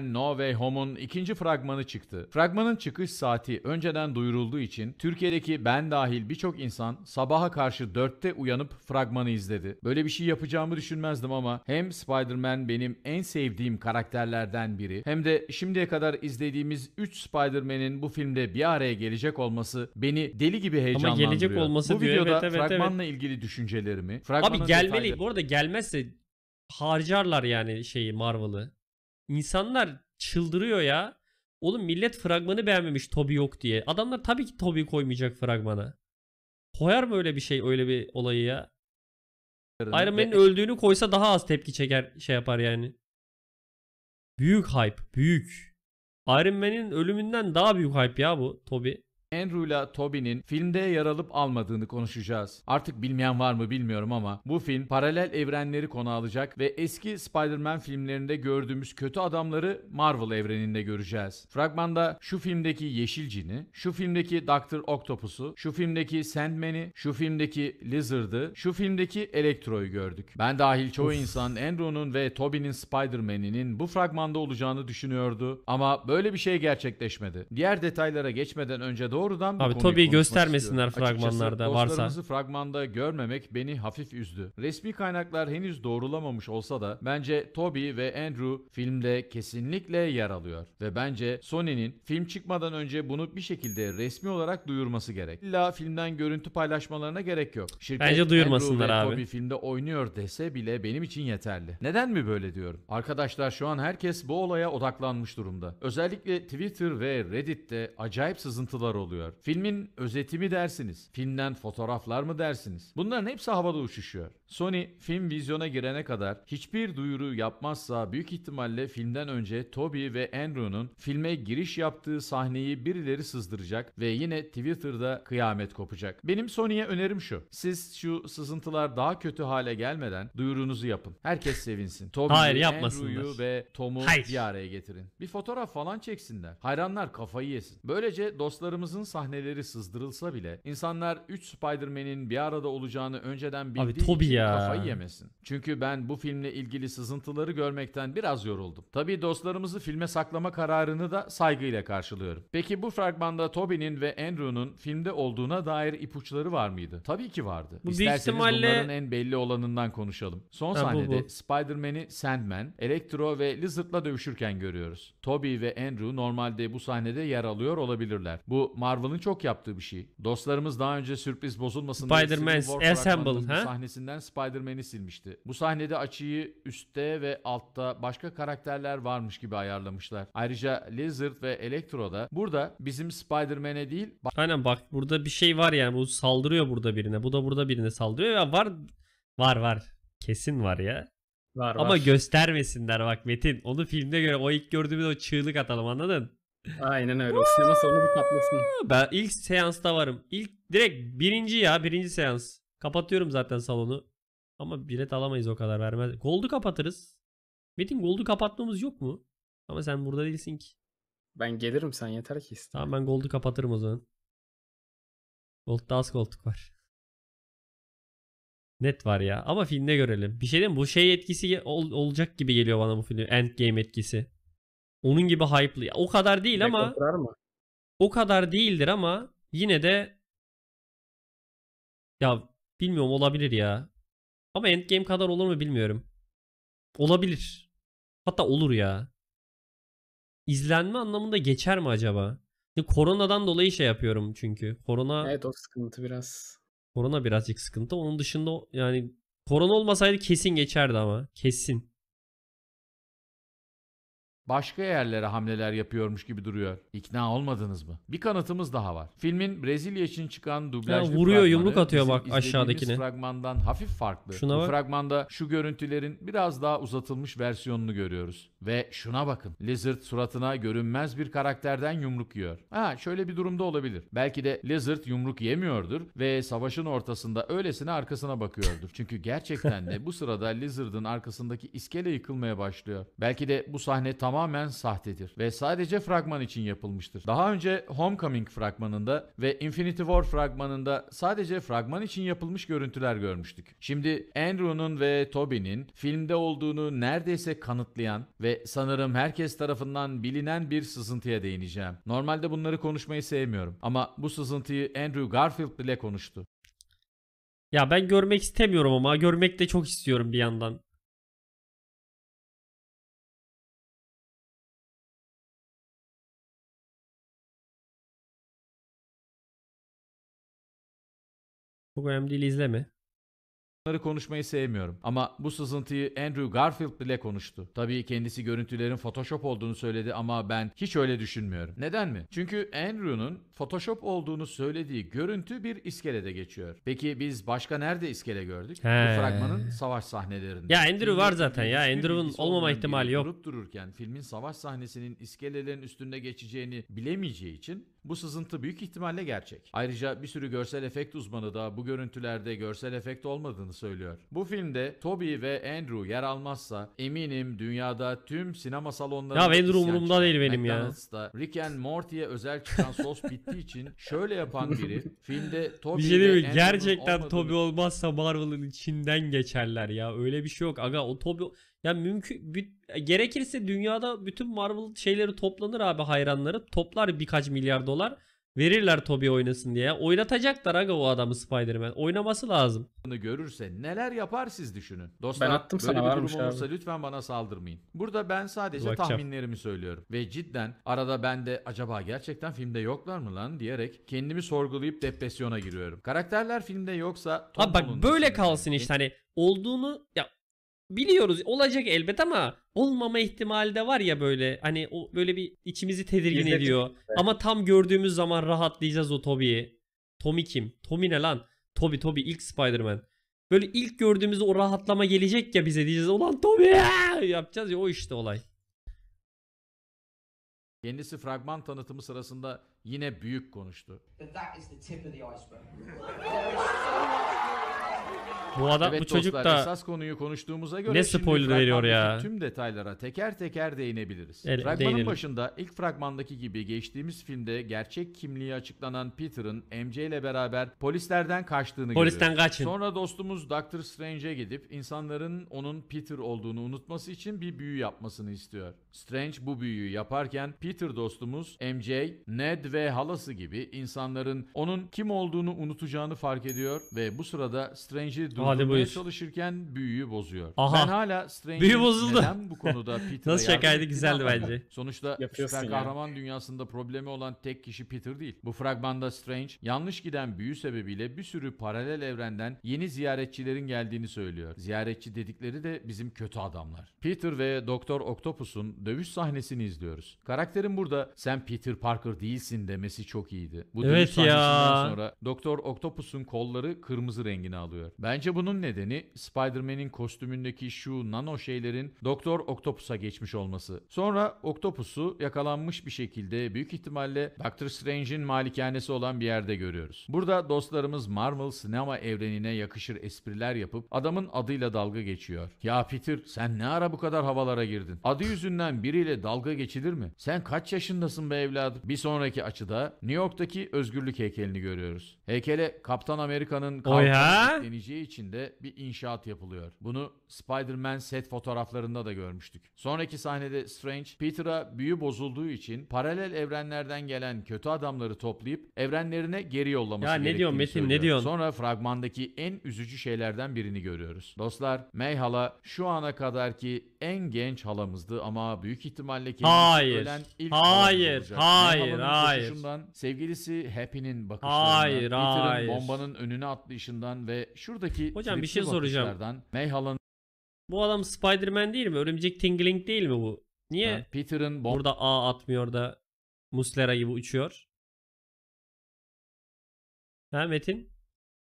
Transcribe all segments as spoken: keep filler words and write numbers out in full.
No Way Home'un ikinci fragmanı çıktı. Fragmanın çıkış saati önceden duyurulduğu için Türkiye'deki ben dahil birçok insan sabaha karşı dörtte uyanıp fragmanı izledi. Böyle bir şey yapacağımı düşünmezdim ama hem Spider-Man benim en sevdiğim karakterlerden biri hem de şimdiye kadar izlediğimiz üç Spider-Man'in bu filmde bir araya gelecek olması beni deli gibi heyecanlandırıyor. Ama gelecek olması bu diyor, videoda evet, evet, fragmanla evet. ilgili düşüncelerimi... Abi gelmeli. Detaylı... Bu arada gelmezse harcarlar yani şeyi, Marvel'ı. İnsanlar çıldırıyor ya. Oğlum millet fragmanı beğenmemiş, Tobey yok diye. Adamlar tabii ki Tobey koymayacak fragmana. Koyar mı öyle bir şey, öyle bir olayı ya? Iron Man'in öldüğünü koysa daha az tepki çeker, şey yapar yani. Büyük hype, büyük. Iron Man'in ölümünden daha büyük hype ya bu Tobey. Andrew'la Tobey'nin filmde yer alıp almadığını konuşacağız. Artık bilmeyen var mı bilmiyorum ama bu film paralel evrenleri konu alacak ve eski Spider-Man filmlerinde gördüğümüz kötü adamları Marvel evreninde göreceğiz. Fragmanda şu filmdeki Yeşil Cin'i, şu filmdeki Doctor Octopus'u, şu filmdeki Sandman'i, şu filmdeki Lizard'ı, şu filmdeki Elektro'yu gördük. Ben dahil çoğu of. insan Andrew'nun ve Tobey'nin Spider-Man'inin bu fragmanda olacağını düşünüyordu ama böyle bir şey gerçekleşmedi. Diğer detaylara geçmeden önce doğru Abi Tobey'i göstermesinler istiyorum. fragmanlarda Açıkçası, varsa. Dostlarımızı fragmanda görmemek beni hafif üzdü. Resmi kaynaklar henüz doğrulamamış olsa da bence Tobey ve Andrew filmde kesinlikle yer alıyor. Ve bence Sony'nin film çıkmadan önce bunu bir şekilde resmi olarak duyurması gerek. İlla filmden görüntü paylaşmalarına gerek yok. Şirket bence duyurmasınlar abi. Tobey filmde oynuyor dese bile benim için yeterli. Neden mi böyle diyorum? Arkadaşlar şu an herkes bu olaya odaklanmış durumda. Özellikle Twitter ve Reddit'te acayip sızıntılar oluyor. Filmin özeti mi dersiniz? Filmden fotoğraflar mı dersiniz? Bunların hepsi havada uçuşuyor. Sony film vizyona girene kadar hiçbir duyuru yapmazsa büyük ihtimalle filmden önce Tobey ve Andrew'nun filme giriş yaptığı sahneyi birileri sızdıracak ve yine Twitter'da kıyamet kopacak. Benim Sony'ye önerim şu. Siz şu sızıntılar daha kötü hale gelmeden duyurunuzu yapın. Herkes sevinsin. Tobey'i, Andrew'yu ve Tom'u Hayır. bir araya getirin. Bir fotoğraf falan çeksinler. Hayranlar kafayı yesin. Böylece dostlarımızın sahneleri sızdırılsa bile insanlar üç Spider-Man'in bir arada olacağını önceden bildiği için ya. kafayı yemesin. Çünkü ben bu filmle ilgili sızıntıları görmekten biraz yoruldum. Tabii dostlarımızı filme saklama kararını da saygıyla karşılıyorum. Peki bu fragmanda Tobey'nin ve Andrew'nun filmde olduğuna dair ipuçları var mıydı? Tabii ki vardı. Bu İsterseniz ihtimalle... bunların en belli olanından konuşalım. Son ha, sahnede Spider-Man'i Sandman, Elektro ve Lizard'la dövüşürken görüyoruz. Tobey ve Andrew normalde bu sahnede yer alıyor olabilirler. Bu Marvel'ın çok yaptığı bir şey. Dostlarımız daha önce sürpriz bozulmasın diye Spider-Man Assemble sahnesinden Spider-Man'i silmişti. Bu sahnede açıyı üstte ve altta başka karakterler varmış gibi ayarlamışlar. Ayrıca Lizard ve Elektro'da burada bizim Spider-Man'e değil... Aynen bak burada bir şey var yani. Bu saldırıyor burada birine. Bu da burada birine saldırıyor. Ya var var var. Kesin var ya. Var, Ama var. göstermesinler bak Metin. Onu filmde göre o ilk gördüğümüz o çığlık atalım, anladın? Aynen öyle. O sinema salonu bir patlasın. Ben ilk seansta varım. İlk direkt birinci ya birinci seans. Kapatıyorum zaten salonu. Ama bilet alamayız, o kadar vermez. Gold'u kapatırız. Metin, Gold'u kapatmamız yok mu? Ama sen burada değilsin ki. Ben gelirim, sen yeter ki iste. Tamam, ben Gold'u kapatırım o zaman. Gold'da az koltuk var. Net var ya. Ama filmde görelim. Bir şey diyeyim mi? Bu şey etkisi ol olacak gibi geliyor bana bu film. Endgame etkisi. Onun gibi hype'lı. O kadar değil Direkt ama o kadar değildir ama yine de ya bilmiyorum, olabilir ya. Ama Endgame kadar olur mu bilmiyorum. Olabilir. Hatta olur ya. İzlenme anlamında geçer mi acaba? Şimdi koronadan dolayı şey yapıyorum çünkü. Korona Evet o sıkıntı biraz. Korona birazcık sıkıntı. Onun dışında yani korona olmasaydı kesin geçerdi ama. Kesin. Başka yerlere hamleler yapıyormuş gibi duruyor. İkna olmadınız mı? Bir kanıtımız daha var. Filmin Brezilya için çıkan dublajlı ya, vuruyor, yumruk atıyor bak aşağıdakine. Fragmandan hafif farklı. Şuna bak. Bu fragmanda şu görüntülerin biraz daha uzatılmış versiyonunu görüyoruz. Ve şuna bakın. Lizard suratına görünmez bir karakterden yumruk yiyor. Ha, şöyle bir durumda olabilir. Belki de Lizard yumruk yemiyordur ve savaşın ortasında öylesine arkasına bakıyordur. Çünkü gerçekten de bu sırada Lizard'ın arkasındaki iskele yıkılmaya başlıyor. Belki de bu sahne tam tamamen sahtedir ve sadece fragman için yapılmıştır. Daha önce Homecoming fragmanında ve Infinity War fragmanında sadece fragman için yapılmış görüntüler görmüştük. Şimdi Andrew'nun ve Tobey'nin filmde olduğunu neredeyse kanıtlayan ve ve sanırım herkes tarafından bilinen bir sızıntıya değineceğim. Normalde bunları konuşmayı sevmiyorum ama bu sızıntıyı Andrew Garfield bile konuştu. Ya ben görmek istemiyorum ama görmek de çok istiyorum bir yandan. Çok önemli değil, izleme. Bunları konuşmayı sevmiyorum ama bu sızıntıyı Andrew Garfield bile konuştu. Tabii kendisi görüntülerin Photoshop olduğunu söyledi ama ben hiç öyle düşünmüyorum. Neden mi? Çünkü Andrew'nun Photoshop olduğunu söylediği görüntü bir iskelede geçiyor. Peki biz başka nerede iskele gördük? He. Bu fragmanın savaş sahnelerinde. Ya Andrew var zaten ya. Andrew'un olmama ihtimali yok. Durup dururken filmin savaş sahnesinin iskelelerin üstünde geçeceğini bilemeyeceği için bu sızıntı büyük ihtimalle gerçek. Ayrıca bir sürü görsel efekt uzmanı da bu görüntülerde görsel efekt olmadığını söylüyor. Bu filmde Tobey ve Andrew yer almazsa eminim dünyada tüm sinema salonları... Ya Andrew umurumda değil benim ya. Rick and Morty'ye özel çıkan sos bittiği için şöyle yapan biri filmde Tobey şey ve gerçekten olmadığını... Tobey olmazsa Marvel'ın içinden geçerler ya. Öyle bir şey yok. Aga o Tobey... Ya mümkün... Gerekirse dünyada bütün Marvel şeyleri toplanır abi, hayranları. Toplar birkaç milyar dolar. Verirler Tobey oynasın diye. Oynatacaklar aga o adamı Spider-Man. Oynaması lazım. Bunu görürse neler yapar siz düşünün. Dostlar, ben attım sana, varmış abi. Böyle bir durum olursa lütfen bana saldırmayın. Burada ben sadece bakacağım, tahminlerimi söylüyorum. Ve cidden arada ben de acaba gerçekten filmde yoklar mı lan diyerek kendimi sorgulayıp depresyona giriyorum. Karakterler filmde yoksa... Abi bak böyle kalsın yani. İşte hani olduğunu... Ya biliyoruz olacak elbet ama olmama ihtimali de var ya, böyle hani o böyle bir içimizi tedirgin İzledim. ediyor. Evet. Ama tam gördüğümüz zaman rahatlayacağız o Tobey'i. Tommy kim? Tommy ne lan? Tobey Tobey ilk Spider-Man. Böyle ilk gördüğümüzde o rahatlama gelecek ya bize, diyeceğiz ulan Tobey yapacağız ya, o işte olay. Kendisi fragman tanıtımı sırasında yine büyük konuştu. Bu adam, evet, bu dostlar, çocuk da esas konuyu konuştuğumuza göre ne spoiler veriyor ya. Tüm detaylara teker teker değinebiliriz. Evet, Fragmanın değinelim. başında ilk fragmandaki gibi geçtiğimiz filmde gerçek kimliği açıklanan Peter'ın M J ile beraber polislerden kaçtığını Polisten görüyoruz. Kaçın. Sonra dostumuz Doctor Strange'e gidip insanların onun Peter olduğunu unutması için bir büyü yapmasını istiyor. Strange bu büyüyü yaparken Peter dostumuz M J, Ned ve halası gibi insanların onun kim olduğunu unutacağını fark ediyor ve bu sırada Strange'i durdurmaya çalışırken büyüyü bozuyor. Aha. Ben hala Strange'in neden bu konuda Peter'a Nasıl şakaydı güzeldi bence. Sonuçta Yapıyorsun süper kahraman yani. dünyasında problemi olan tek kişi Peter değil. Bu fragmanda Strange yanlış giden büyü sebebiyle bir sürü paralel evrenden yeni ziyaretçilerin geldiğini söylüyor. Ziyaretçi dedikleri de bizim kötü adamlar. Peter ve Doktor Octopus'un dövüş sahnesini izliyoruz. Karakterin burada sen Peter Parker değilsin demesi çok iyiydi. Bu evet dövüş sahnesinden ya. sonra Doktor Octopus'un kolları kırmızı rengini alıyor. Bence bunun nedeni Spider-Man'in kostümündeki şu nano şeylerin Doktor Octopus'a geçmiş olması. Sonra Octopus'u yakalanmış bir şekilde büyük ihtimalle Doctor Strange'in malikanesi olan bir yerde görüyoruz. Burada dostlarımız Marvel sinema evrenine yakışır espriler yapıp adamın adıyla dalga geçiyor. Ya Peter sen ne ara bu kadar havalara girdin? Adı yüzünden biriyle dalga geçilir mi? Sen kaç yaşındasın be evladım? Bir sonraki açıda New York'taki Özgürlük Heykelini görüyoruz. Heykele Kaptan Amerika'nın kalkanı deneyeceği için içinde bir inşaat yapılıyor. Bunu Spider-Man set fotoğraflarında da görmüştük. Sonraki sahnede Strange, Peter'a büyü bozulduğu için paralel evrenlerden gelen kötü adamları toplayıp evrenlerine geri yollaması ya gerektiğini ne diyorsun, Metin, ne diyorsun? Sonra fragmandaki en üzücü şeylerden birini görüyoruz. Dostlar, May hala şu ana kadarki en genç halamızdı ama büyük ihtimalle kendisi ölen ilk Hayır, olacak. hayır, hayır. Sevgilisi Happy'nin bakışlarından, hayır, Peter'ın hayır. bombanın önüne atlayışından ve şuradaki hocam bir şey soracağım. Bu adam Spider-Man değil mi? Örümcek Tingling değil mi bu? Niye ha, Peter'ın burada A atmıyor da Muslera gibi uçuyor? Ha Metin?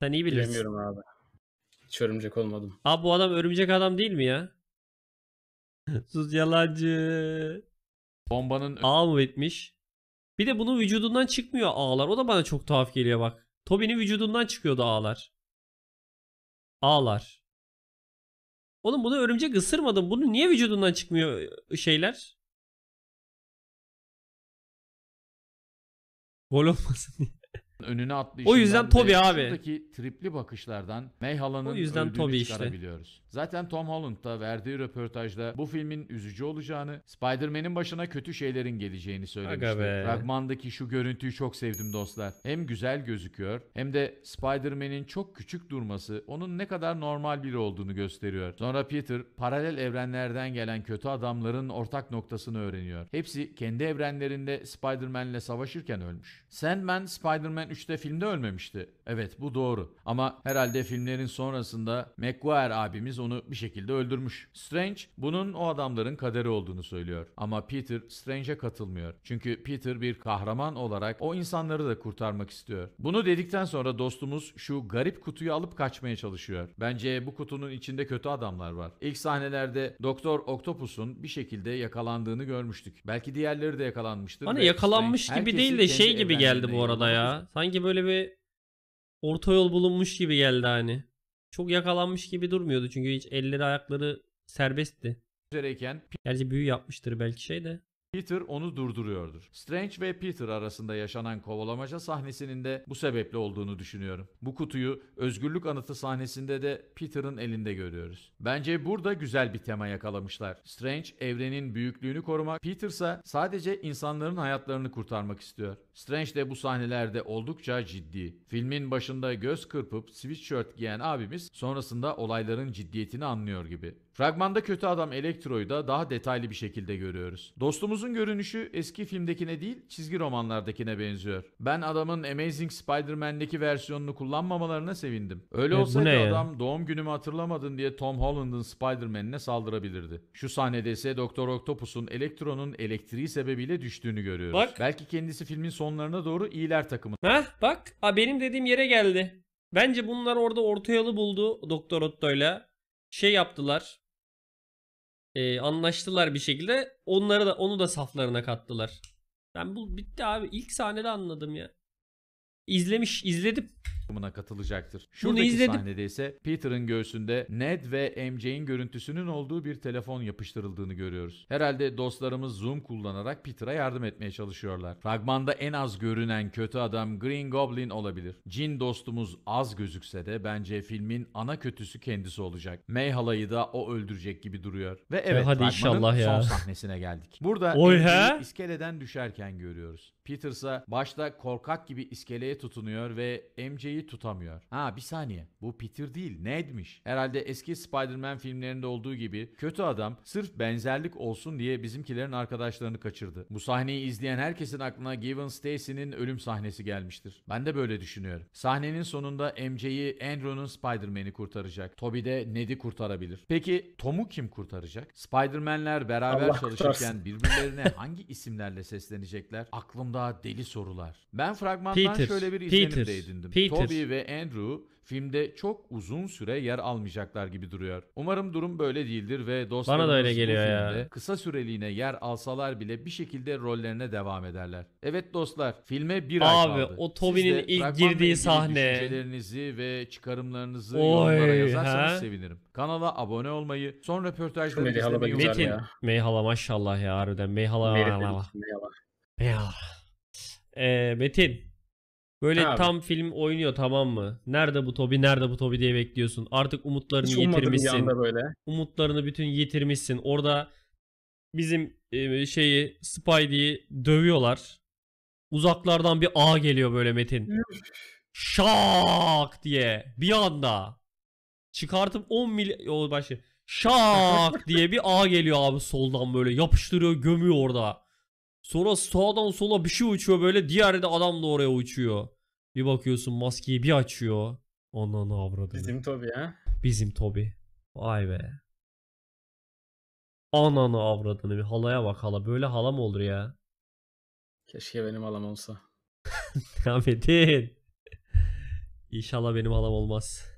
Sen iyi bilirsin. Bilmiyorum abi. Hiç örümcek olmadım. Abi bu adam örümcek adam değil mi ya? Sus yalancı. Bombanın A mı bitmiş? Bir de bunun vücudundan çıkmıyor ağlar. O da bana çok tuhaf geliyor bak. Tobey'nin vücudundan çıkıyordu ağlar. Ağlar. Oğlum bunu örümcek ısırmadım. Bunu niye vücudundan çıkmıyor şeyler? Gol olmasın diye. önüne atlayışından. O yüzden Tobey abi. Şuradaki tripli bakışlardan May Hala'nın öldüğünü çıkarabiliyoruz. Işte. Zaten Tom Holland da verdiği röportajda bu filmin üzücü olacağını, Spider-Man'in başına kötü şeylerin geleceğini söylemişti. Fragmandaki şu görüntüyü çok sevdim dostlar. Hem güzel gözüküyor hem de Spider-Man'in çok küçük durması onun ne kadar normal biri olduğunu gösteriyor. Sonra Peter paralel evrenlerden gelen kötü adamların ortak noktasını öğreniyor. Hepsi kendi evrenlerinde Spider-Man'le savaşırken ölmüş. Sandman Spider-Man üçte filmde ölmemişti. Evet bu doğru. Ama herhalde filmlerin sonrasında Maguire abimiz onu bir şekilde öldürmüş. Strange bunun o adamların kaderi olduğunu söylüyor. Ama Peter Strange'e katılmıyor. Çünkü Peter bir kahraman olarak o insanları da kurtarmak istiyor. Bunu dedikten sonra dostumuz şu garip kutuyu alıp kaçmaya çalışıyor. Bence bu kutunun içinde kötü adamlar var. İlk sahnelerde Doktor Octopus'un bir şekilde yakalandığını görmüştük. Belki diğerleri de yakalanmıştır. Hani yakalanmış Strange gibi değil de şey gibi geldi bu arada ya. Sanki böyle bir orta yol bulunmuş gibi geldi hani. Çok yakalanmış gibi durmuyordu çünkü hiç elleri ayakları serbestti. Üzereyken, gerçi büyü yapmıştır belki şey de. Peter onu durduruyordur. Strange ve Peter arasında yaşanan kovalamaca sahnesinin de bu sebeple olduğunu düşünüyorum. Bu kutuyu özgürlük anıtı sahnesinde de Peter'ın elinde görüyoruz. Bence burada güzel bir tema yakalamışlar. Strange evrenin büyüklüğünü korumak, Peter ise sadece insanların hayatlarını kurtarmak istiyor. Strange de bu sahnelerde oldukça ciddi. Filmin başında göz kırpıp sweatshirt giyen abimiz sonrasında olayların ciddiyetini anlıyor gibi. Fragmanda kötü adam Elektro'yu da daha detaylı bir şekilde görüyoruz. Dostumuzun görünüşü eski filmdekine değil, çizgi romanlardakine benziyor. Ben adamın Amazing Spider-Man'deki versiyonunu kullanmamalarına sevindim. Öyle olsaydı adam doğum günümü hatırlamadın diye Tom Holland'ın Spider-Man'ine saldırabilirdi. Şu sahnede ise Doktor Octopus'un Elektro'nun elektriği sebebiyle düştüğünü görüyoruz. Bak. Belki kendisi filmin sonlarına doğru iyiler takımı. Heh bak, ha, benim dediğim yere geldi. Bence bunlar orada orta yolu buldu Doktor Otto'yla. Şey yaptılar. Ee, anlaştılar bir şekilde. Onları da onu da saflarına kattılar. Ben bu bitti abi. İlk sahnede anladım ya. İzlemiş, izledim. Buna katılacaktır. Şuradaki sahnede ise Peter'ın göğsünde Ned ve M J'in görüntüsünün olduğu bir telefon yapıştırıldığını görüyoruz. Herhalde dostlarımız Zoom kullanarak Peter'a yardım etmeye çalışıyorlar. Fragmanda en az görünen kötü adam Green Goblin olabilir. Cin dostumuz az gözükse de bence filmin ana kötüsü kendisi olacak. May halayı da o öldürecek gibi duruyor. Ve evet, hadi inşallah ya. Son sahnesine geldik. Burada M J'yi iskeleden düşerken görüyoruz. Peter ise başta korkak gibi iskeleye tutunuyor ve M J'yi tutamıyor. Ha bir saniye. Bu Peter değil. Ned'miş. Herhalde eski Spider-Man filmlerinde olduğu gibi kötü adam sırf benzerlik olsun diye bizimkilerin arkadaşlarını kaçırdı. Bu sahneyi izleyen herkesin aklına Gwen Stacy'nin ölüm sahnesi gelmiştir. Ben de böyle düşünüyorum. Sahnenin sonunda M J'yi Andrew'nun Spider-Man'i kurtaracak. Tobey de Ned'i kurtarabilir. Peki Tom'u kim kurtaracak? Spider-Man'ler beraber Allah çalışırken birbirlerine hangi isimlerle seslenecekler? Aklımda deli sorular. Ben fragmandan Peter, şöyle bir izlenim de edindim. Peter. Tobey ve Andrew filmde çok uzun süre yer almayacaklar gibi duruyor. Umarım durum böyle değildir ve dostlarımız bana da öyle geliyor ya. Kısa süreliğine yer alsalar bile bir şekilde rollerine devam ederler. Evet dostlar, filme bir ay kaldı. Abi o Tobey'nin ilk girdiği sahne. Düşüncelerinizi ve çıkarımlarınızı Oy, yorumlara yazarsanız he? sevinirim. Kanala abone olmayı, son röportajları izlemeyi unutmayın. May hala maşallah ya harbiden. May hala May hala. May hala. Ee, Metin. Böyle abi. Tam film oynuyor, tamam mı? Nerede bu Tobey, nerede bu Tobey diye bekliyorsun. Artık umutlarını hiç yitirmişsin. Böyle. Umutlarını bütün yitirmişsin. Orada bizim e, şeyi Spidey'i dövüyorlar. Uzaklardan bir ağ geliyor böyle Metin. Şak diye bir anda çıkartıp on milyon başı şak diye bir ağ geliyor abi soldan böyle yapıştırıyor, gömüyor orada. Sonra sağdan sola bir şey uçuyor böyle. Diğeri de adam da oraya uçuyor. Bir bakıyorsun maskeyi bir açıyor. Ondan avradını. Bizim Tobey ha? Bizim Tobey. Vay be. Ananı avradını. Bir halaya bak hala. Böyle hala mı olur ya? Keşke benim halam olsa. Ahmet'in. İnşallah benim halam olmaz.